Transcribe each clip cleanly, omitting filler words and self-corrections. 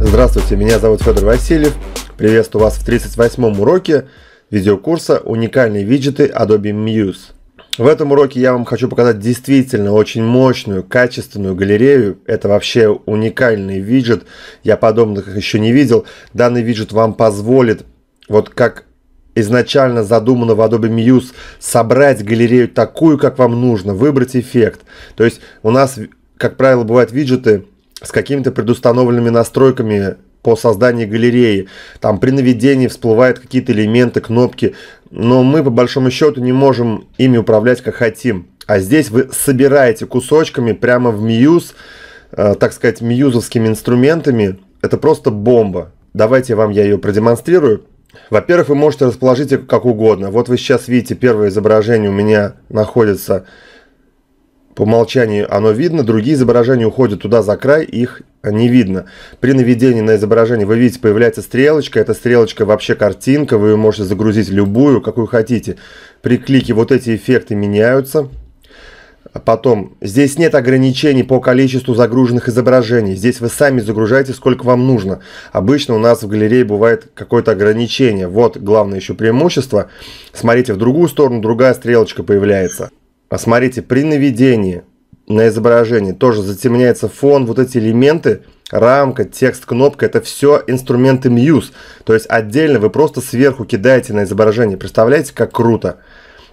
Здравствуйте, меня зовут Федор Васильев. Приветствую вас в 38-м уроке видеокурса «Уникальные виджеты Adobe Muse». В этом уроке я вам хочу показать действительно очень мощную, качественную галерею. Это вообще уникальный виджет, я подобных их еще не видел. Данный виджет вам позволит, вот как изначально задумано в Adobe Muse, собрать галерею такую, как вам нужно, выбрать эффект. То есть у нас, как правило, бывают виджеты с какими-то предустановленными настройками по созданию галереи. Там при наведении всплывают какие-то элементы, кнопки, но мы по большому счету не можем ими управлять как хотим. А здесь вы собираете кусочками прямо в Muse, так сказать, мьюзовскими инструментами. Это просто бомба. Давайте вам я ее продемонстрирую. Во-первых, вы можете расположить их как угодно. Вот вы сейчас видите, первое изображение у меня находится... По умолчанию оно видно, другие изображения уходят туда за край, их не видно. При наведении на изображение вы видите, появляется стрелочка. Эта стрелочка вообще картинка, вы ее можете загрузить любую, какую хотите. При клике вот эти эффекты меняются. Потом, здесь нет ограничений по количеству загруженных изображений. Здесь вы сами загружаете, сколько вам нужно. Обычно у нас в галерее бывает какое-то ограничение. Вот главное еще преимущество. Смотрите, в другую сторону другая стрелочка появляется. Смотрите, при наведении на изображение тоже затемняется фон, вот эти элементы, рамка, текст, кнопка, это все инструменты Muse. То есть отдельно вы просто сверху кидаете на изображение. Представляете, как круто?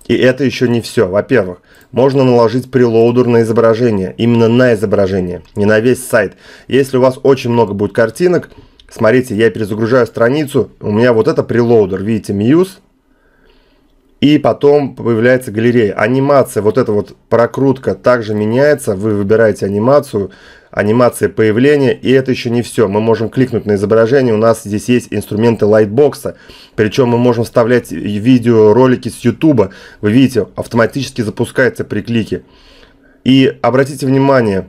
И это еще не все. Во-первых, можно наложить прелоудер на изображение, именно на изображение, не на весь сайт. Если у вас очень много будет картинок, смотрите, я перезагружаю страницу, у меня вот это прелоудер, видите, Muse. И потом появляется галерея. Анимация, вот эта вот прокрутка также меняется. Вы выбираете анимацию, анимация появления. И это еще не все. Мы можем кликнуть на изображение. У нас здесь есть инструменты Lightbox. Причем мы можем вставлять видеоролики с YouTube. Вы видите, автоматически запускается при клике. И обратите внимание,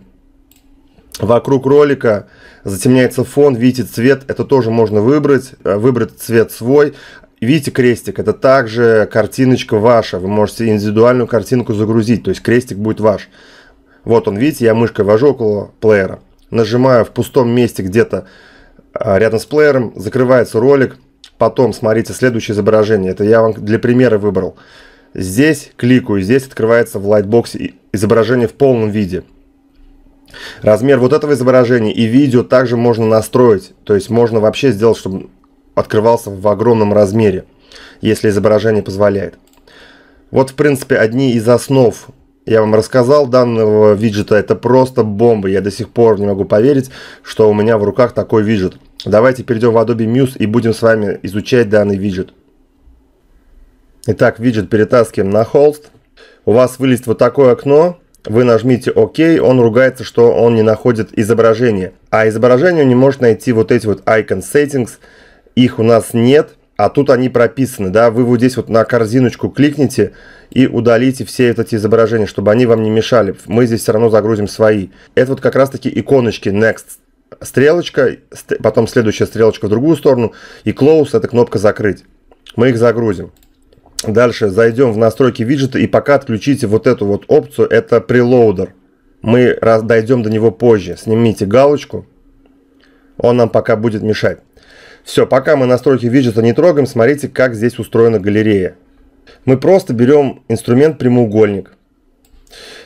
вокруг ролика затемняется фон. Видите, цвет. Это тоже можно выбрать. Выбрать цвет свой. Видите крестик? Это также картиночка ваша. Вы можете индивидуальную картинку загрузить. То есть крестик будет ваш. Вот он, видите, я мышкой вожу около плеера. Нажимаю в пустом месте где-то рядом с плеером. Закрывается ролик. Потом, смотрите, следующее изображение. Это я вам для примера выбрал. Здесь кликаю. Здесь открывается в Lightbox изображение в полном виде. Размер вот этого изображения и видео также можно настроить. То есть можно вообще сделать, чтобы... открывался в огромном размере, если изображение позволяет. Вот, в принципе, одни из основ я вам рассказал данного виджета. Это просто бомба. Я до сих пор не могу поверить, что у меня в руках такой виджет. Давайте перейдем в Adobe Muse и будем с вами изучать данный виджет. Итак, виджет перетаскиваем на холст. У вас вылезет вот такое окно. Вы нажмите ОК, он ругается, что он не находит изображение. А изображение он не может найти вот эти вот Icon Settings. Их у нас нет, а тут они прописаны, да, вы вот здесь вот на корзиночку кликните и удалите все эти изображения, чтобы они вам не мешали, мы здесь все равно загрузим свои. Это вот как раз таки иконочки Next, стрелочка, потом следующая стрелочка в другую сторону, и Close, это кнопка закрыть, мы их загрузим. Дальше зайдем в настройки виджета и пока отключите вот эту вот опцию, это Preloader, мы дойдем до него позже, снимите галочку, он нам пока будет мешать. Все, пока мы настройки виджета не трогаем, смотрите, как здесь устроена галерея. Мы просто берем инструмент прямоугольник.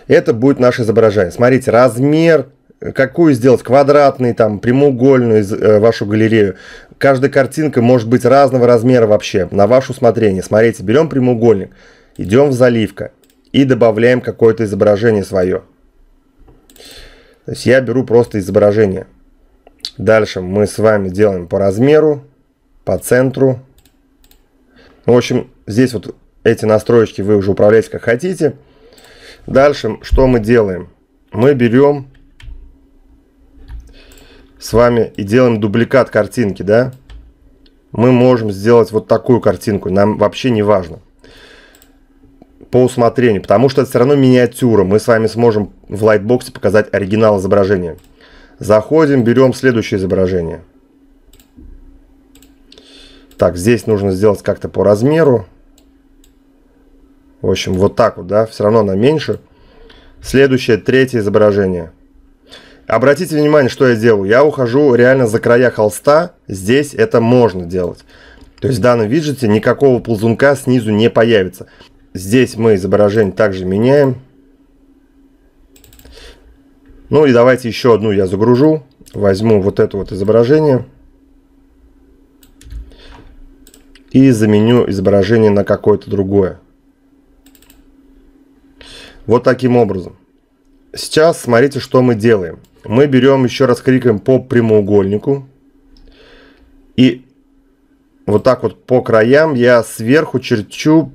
Это будет наше изображение. Смотрите, размер, какую сделать, квадратный, там, прямоугольную вашу галерею. Каждая картинка может быть разного размера вообще, на ваше усмотрение. Смотрите, берем прямоугольник, идем в заливка и добавляем какое-то изображение свое. То есть я беру просто изображение. Дальше мы с вами делаем по размеру, по центру. В общем, здесь вот эти настроечки вы уже управляете как хотите. Дальше что мы делаем? Мы берем с вами и делаем дубликат картинки, да? Мы можем сделать вот такую картинку, нам вообще не важно. По усмотрению, потому что это все равно миниатюра. Мы с вами сможем в Lightbox показать оригинал изображения. Заходим, берем следующее изображение. Так, здесь нужно сделать как-то по размеру. В общем, вот так вот, да, все равно она меньше. Следующее, третье изображение. Обратите внимание, что я делаю. Я ухожу реально за края холста. Здесь это можно делать. То есть в данном виджете никакого ползунка снизу не появится. Здесь мы изображение также меняем. Ну и давайте еще одну я загружу. Возьму вот это вот изображение. И заменю изображение на какое-то другое. Вот таким образом. Сейчас смотрите, что мы делаем. Мы берем, еще раз кликаем по прямоугольнику. И вот так вот по краям я сверху черчу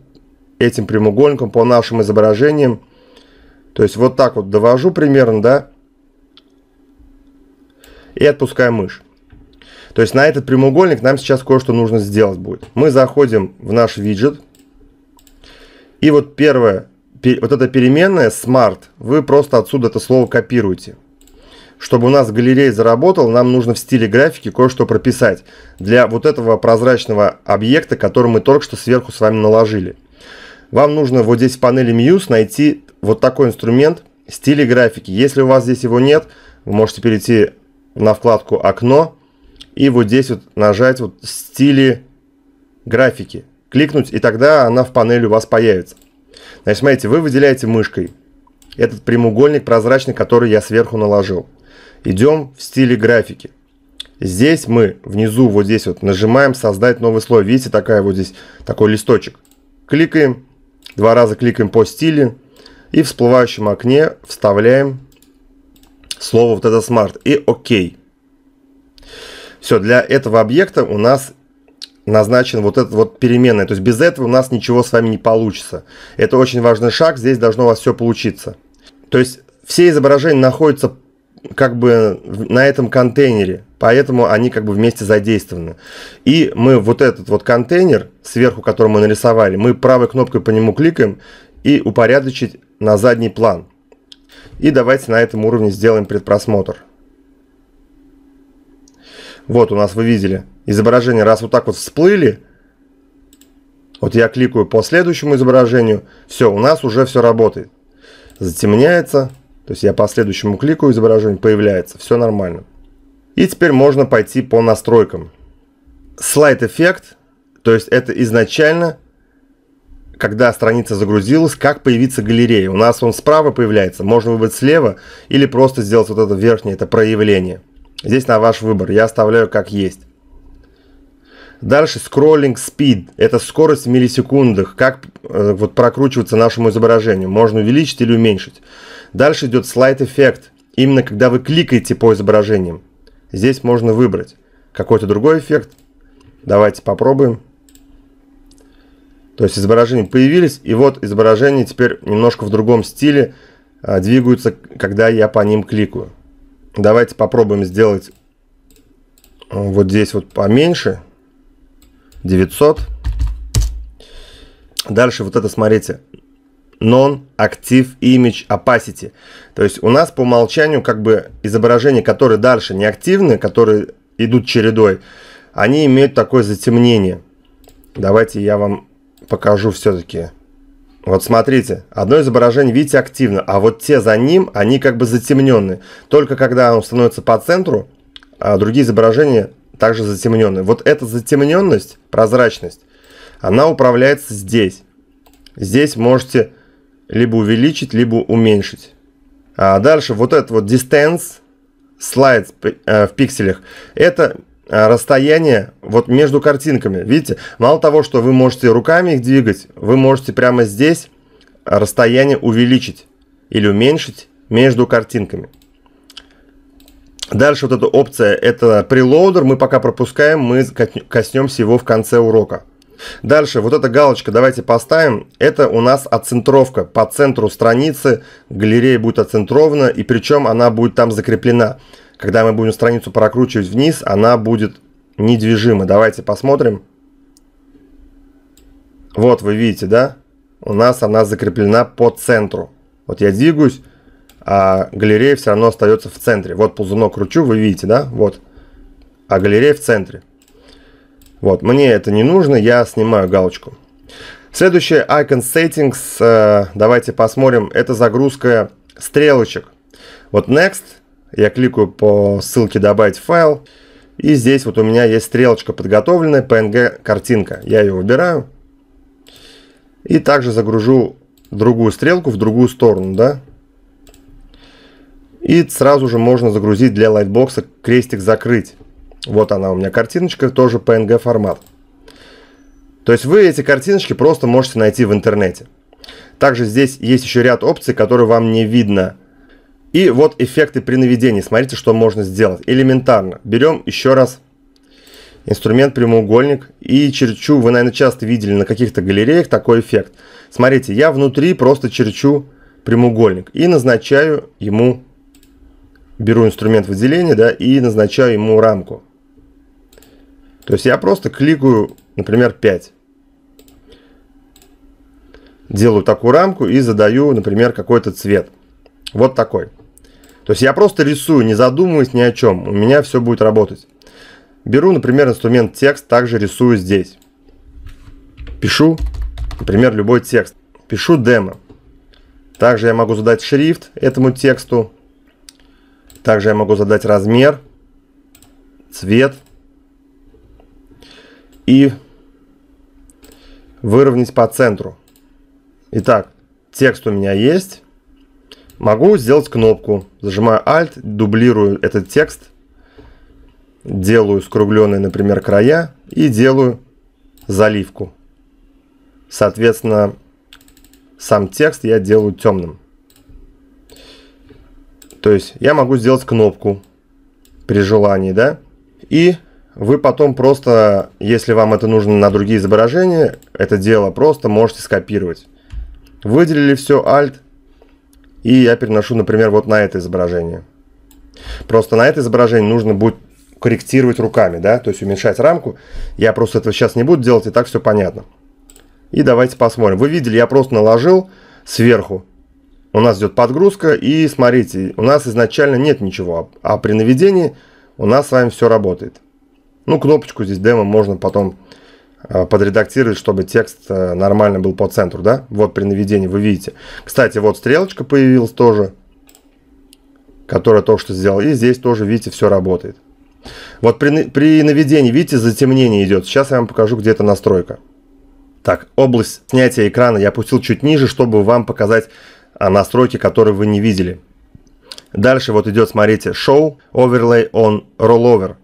этим прямоугольником по нашим изображениям. То есть вот так вот довожу примерно, да? И отпускаю мышь. То есть на этот прямоугольник нам сейчас кое-что нужно сделать будет. Мы заходим в наш виджет. И вот первое, вот эта переменная Smart, вы просто отсюда это слово копируете. Чтобы у нас галерея заработала, нам нужно в стиле графики кое-что прописать для вот этого прозрачного объекта, который мы только что сверху с вами наложили. Вам нужно вот здесь в панели Muse найти вот такой инструмент в стиле графики. Если у вас здесь его нет, вы можете перейти на вкладку «Окно» и вот здесь вот нажать вот «Стили графики». Кликнуть, и тогда она в панели у вас появится. Значит, смотрите, вы выделяете мышкой этот прямоугольник прозрачный, который я сверху наложил. Идем в стиле графики. Здесь мы внизу вот здесь вот нажимаем «Создать новый слой». Видите, такая вот здесь такой листочек. Кликаем, два раза кликаем по стилю. И в всплывающем окне вставляем слово вот это Smart и ОК. Все, для этого объекта у нас назначен вот этот вот переменная. То есть без этого у нас ничего с вами не получится. Это очень важный шаг, здесь должно у вас все получиться. То есть все изображения находятся как бы на этом контейнере, поэтому они как бы вместе задействованы. И мы вот этот вот контейнер, сверху который мы нарисовали, мы правой кнопкой по нему кликаем и упорядочить на задний план. И давайте на этом уровне сделаем предпросмотр. Вот у нас, вы видели, изображение раз вот так вот всплыли. Вот я кликаю по следующему изображению. Все, у нас уже все работает. Затемняется. То есть я по следующему кликаю, изображение появляется. Все нормально. И теперь можно пойти по настройкам. Слайд-эффект, то есть это изначально... Когда страница загрузилась, как появится галерея. У нас он справа появляется, можно выбрать слева или просто сделать вот это верхнее, это проявление. Здесь на ваш выбор, я оставляю как есть. Дальше scrolling speed, это скорость в миллисекундах, как вот прокручивается нашему изображению. Можно увеличить или уменьшить. Дальше идет slide эффект, именно когда вы кликаете по изображениям. Здесь можно выбрать какой-то другой эффект. Давайте попробуем. То есть изображения появились, и вот изображения теперь немножко в другом стиле двигаются, когда я по ним кликаю. Давайте попробуем сделать вот здесь вот поменьше. 900. Дальше вот это, смотрите. Non-Active Image Opacity. То есть у нас по умолчанию как бы изображения, которые дальше не активны, которые идут чередой, они имеют такое затемнение. Давайте я вам... покажу все-таки. Вот смотрите, одно изображение, видите, активно, а вот те за ним, они как бы затемненные. Только когда оно становится по центру, а другие изображения также затемненные. Вот эта затемненность, прозрачность, она управляется здесь. Здесь можете либо увеличить, либо уменьшить. А дальше вот это вот distance, слайд в пикселях, это... расстояние вот между картинками. Видите, мало того, что вы можете руками их двигать, вы можете прямо здесь расстояние увеличить или уменьшить между картинками. Дальше вот эта опция, это прелоудер, мы пока пропускаем, мы коснемся его в конце урока. Дальше вот эта галочка, давайте поставим, это у нас отцентровка. По центру страницы галерея будет отцентрована, и причем она будет там закреплена. Когда мы будем страницу прокручивать вниз, она будет недвижима. Давайте посмотрим. Вот вы видите, да? У нас она закреплена по центру. Вот я двигаюсь, а галерея все равно остается в центре. Вот ползунок кручу, вы видите, да? Вот. А галерея в центре. Вот, мне это не нужно, я снимаю галочку. Следующее, Icon Settings, давайте посмотрим, это загрузка стрелочек. Вот Next, я кликаю по ссылке «Добавить файл», и здесь вот у меня есть стрелочка подготовленная, PNG-картинка. Я ее выбираю и также загружу другую стрелку в другую сторону, да. И сразу же можно загрузить для Lightbox, крестик закрыть. Вот она у меня картиночка, тоже PNG формат. То есть вы эти картиночки просто можете найти в интернете. Также здесь есть еще ряд опций, которые вам не видно. И вот эффекты при наведении. Смотрите, что можно сделать. Элементарно. Берем еще раз инструмент прямоугольник. И черчу. Вы, наверное, часто видели на каких-то галереях такой эффект. Смотрите, я внутри просто черчу прямоугольник. И назначаю ему... Беру инструмент выделения, да, и назначаю ему рамку. То есть я просто кликаю, например, 5. Делаю такую рамку и задаю, например, какой-то цвет. Вот такой. То есть я просто рисую, не задумываясь ни о чем. У меня все будет работать. Беру, например, инструмент текст, также рисую здесь. Пишу, например, любой текст. Пишу демо. Также я могу задать шрифт этому тексту. Также я могу задать размер, цвет и выровнять по центру. Итак, текст у меня есть. Могу сделать кнопку. Зажимаю Alt, дублирую этот текст. Делаю скругленные, например, края и делаю заливку. Соответственно, сам текст я делаю темным. То есть я могу сделать кнопку при желании, да? И вы потом просто, если вам это нужно на другие изображения, это дело просто можете скопировать. Выделили все, Alt, и я переношу, например, вот на это изображение. Просто на это изображение нужно будет корректировать руками, да? То есть уменьшать рамку. Я просто этого сейчас не буду делать, и так все понятно. И давайте посмотрим. Вы видели, я просто наложил сверху. У нас идет подгрузка, и смотрите, у нас изначально нет ничего, а при наведении у нас с вами все работает. Ну, кнопочку здесь демо можно потом подредактировать, чтобы текст нормально был по центру, да? Вот при наведении вы видите. Кстати, вот стрелочка появилась тоже, которая только что сделала, и здесь тоже, видите, все работает. Вот при наведении, видите, затемнение идет. Сейчас я вам покажу, где эта настройка. Так, область снятия экрана я опустил чуть ниже, чтобы вам показать... настройки, которые вы не видели. Дальше вот идет, смотрите, Show Overlay on Rollover.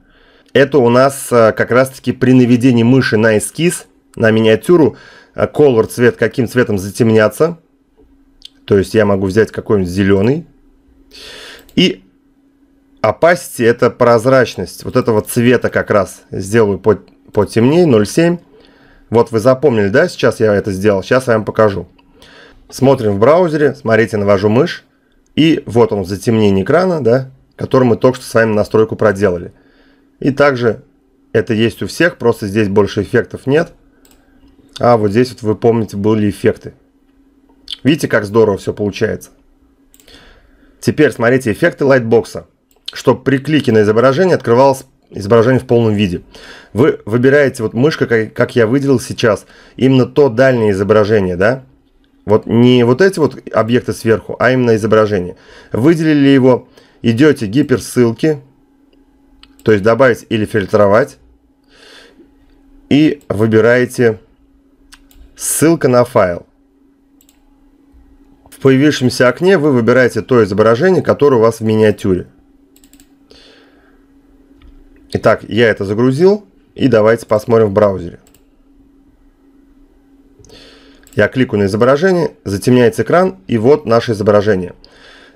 Это у нас как раз-таки при наведении мыши на эскиз, на миниатюру, color цвет, каким цветом затемняться. То есть я могу взять какой-нибудь зеленый. И Opacity – это прозрачность вот этого цвета как раз. Сделаю потемнее, 0,7. Вот вы запомнили, да, сейчас я это сделал. Сейчас я вам покажу. Смотрим в браузере, смотрите, навожу мышь, и вот он, затемнение экрана, да, который мы только что с вами настройку проделали. И также это есть у всех, просто здесь больше эффектов нет. А вот здесь вот вы помните, были эффекты. Видите, как здорово все получается. Теперь смотрите эффекты Lightbox, чтобы при клике на изображение открывалось изображение в полном виде. Вы выбираете, вот мышка, как я выделил сейчас, именно то дальнее изображение, да. Вот не вот эти вот объекты сверху, а именно изображение. Выделили его, идете гиперссылки, то есть добавить или фильтровать. И выбираете ссылка на файл. В появившемся окне вы выбираете то изображение, которое у вас в миниатюре. Итак, я это загрузил, и давайте посмотрим в браузере. Я кликаю на изображение, затемняется экран, и вот наше изображение.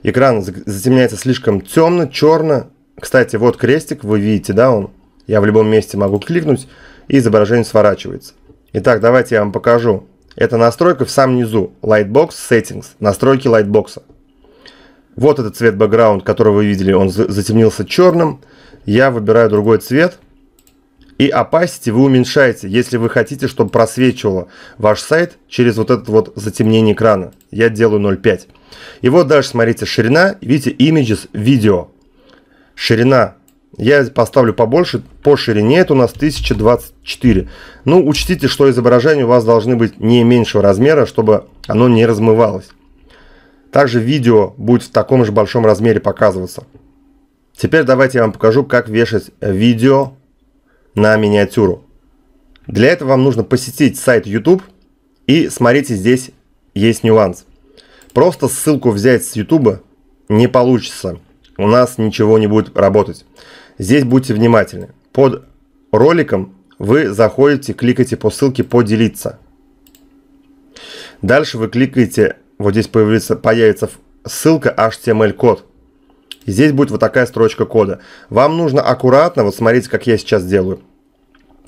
Экран затемняется слишком темно, черно. Кстати, вот крестик, вы видите, да, он. Я в любом месте могу кликнуть, и изображение сворачивается. Итак, давайте я вам покажу. Это настройка в самом низу. Lightbox Settings, настройки Lightbox. Вот этот цвет бэкграунд, который вы видели, он затемнился черным. Я выбираю другой цвет. И opacity вы уменьшаете, если вы хотите, чтобы просвечивало ваш сайт через вот это вот затемнение экрана. Я делаю 0,5. И вот дальше, смотрите, ширина, видите, images, видео. Ширина Я поставлю побольше, по ширине это у нас 1024. Ну, учтите, что изображения у вас должны быть не меньшего размера, чтобы оно не размывалось. Также видео будет в таком же большом размере показываться. Теперь давайте я вам покажу, как вешать видео на миниатюру. Для этого вам нужно посетить сайт YouTube. И смотрите, здесь есть нюанс. Просто ссылку взять с YouTube не получится. У нас ничего не будет работать. Здесь будьте внимательны. Под роликом вы заходите, кликаете по ссылке «Поделиться». Дальше вы кликаете, вот здесь появится ссылка HTML-код. Здесь будет вот такая строчка кода. Вам нужно аккуратно, вот смотрите, как я сейчас делаю.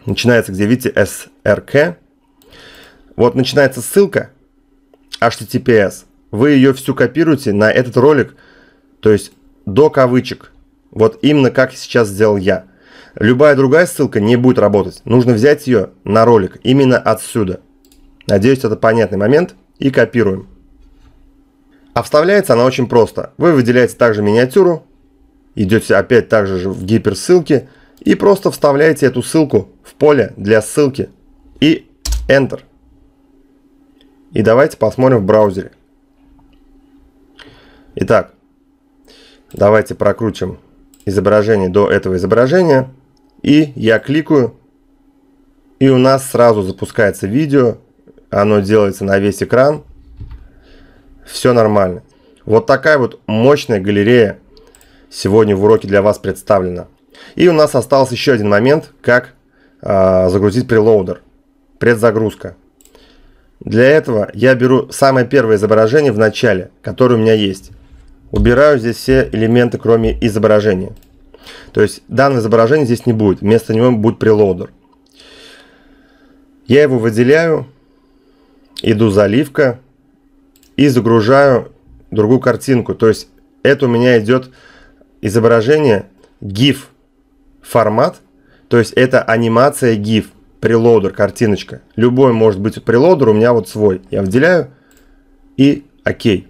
Начинается, где видите, SRK. Вот начинается ссылка HTTPS. Вы ее всю копируете на этот ролик, то есть до кавычек. Вот именно как сейчас сделал я. Любая другая ссылка не будет работать. Нужно взять ее на ролик именно отсюда. Надеюсь, это понятный момент. И копируем. А вставляется она очень просто. Вы выделяете также миниатюру. Идете опять также в гиперссылки. И просто вставляете эту ссылку в поле для ссылки. И Enter. И давайте посмотрим в браузере. Итак. Давайте прокрутим изображение до этого изображения. И я кликаю. И у нас сразу запускается видео. Оно делается на весь экран. Все нормально. Вот такая вот мощная галерея сегодня в уроке для вас представлена. И у нас остался еще один момент, как загрузить прелоудер. Предзагрузка. Для этого я беру самое первое изображение в начале, которое у меня есть. Убираю здесь все элементы, кроме изображения. То есть данное изображение здесь не будет. Вместо него будет прелоудер. Я его выделяю. Иду заливка. И загружаю другую картинку. То есть это у меня идет изображение GIF формат. То есть это анимация GIF. Прелоудер, картиночка. Любой может быть прелоудер. У меня вот свой. Я выделяю. И окей.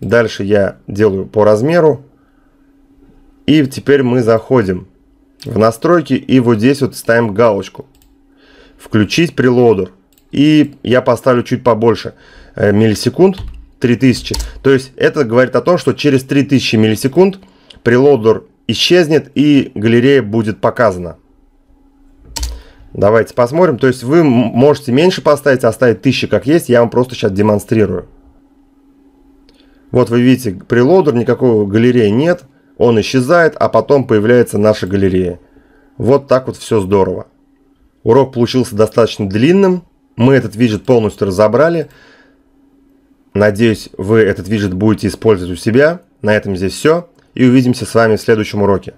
Дальше я делаю по размеру. И теперь мы заходим в настройки. И вот здесь вот ставим галочку. Включить прелоудер. И я поставлю чуть побольше миллисекунд. 3000. То есть это говорит о том, что через 3000 миллисекунд прелоудер исчезнет. И галерея будет показана. Давайте посмотрим. То есть вы можете меньше поставить, оставить 1000 как есть. Я вам просто сейчас демонстрирую. Вот вы видите, прелоудер, никакого галереи нет, он исчезает, а потом появляется наша галерея. Вот так вот все здорово. Урок получился достаточно длинным, мы этот виджет полностью разобрали. Надеюсь, вы этот виджет будете использовать у себя. На этом здесь все, и увидимся с вами в следующем уроке.